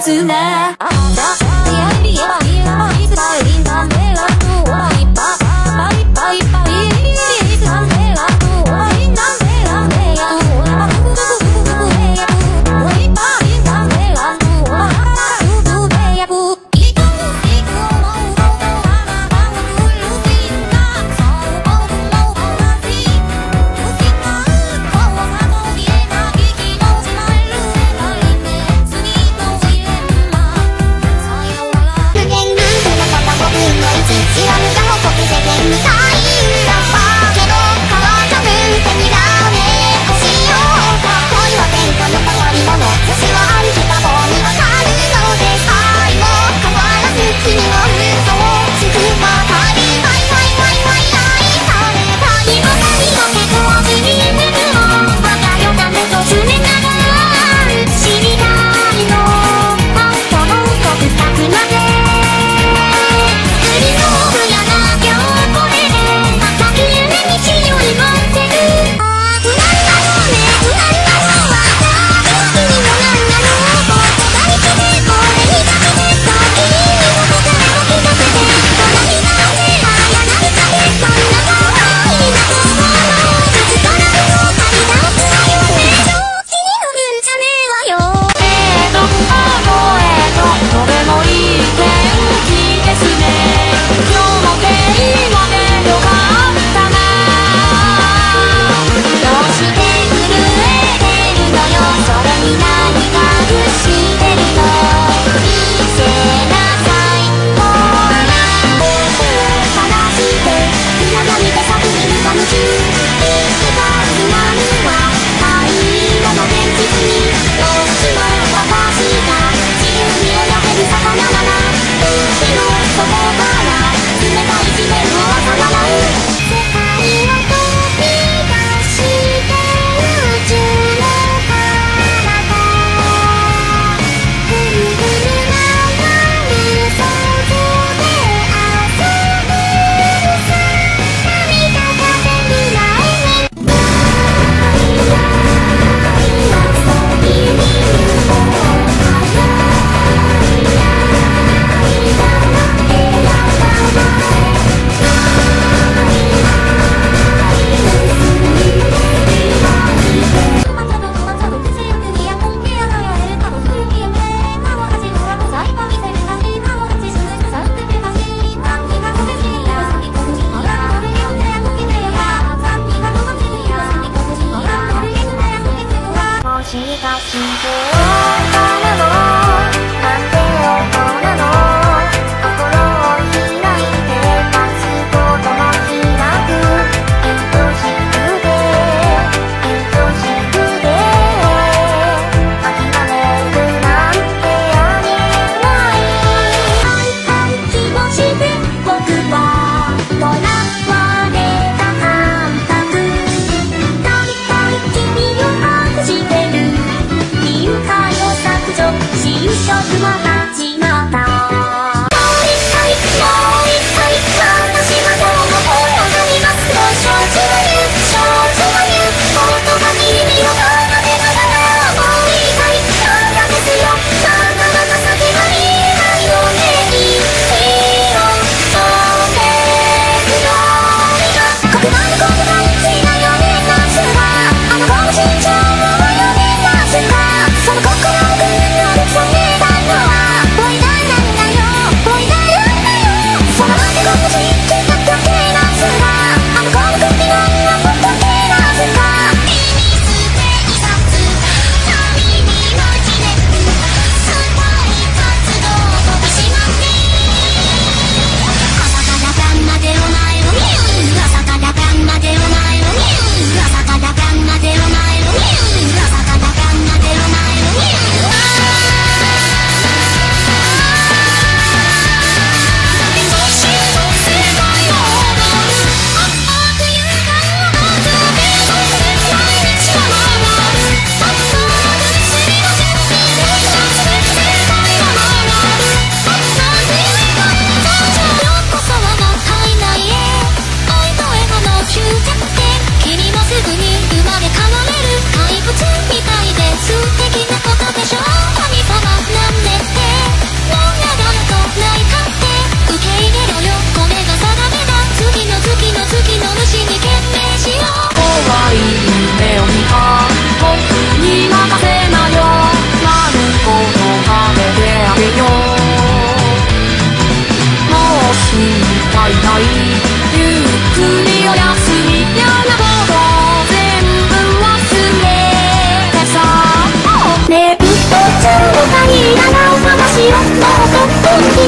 絆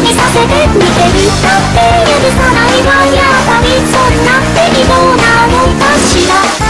にさせてみてみたって許さないわやだりそんな適当なもんかしら。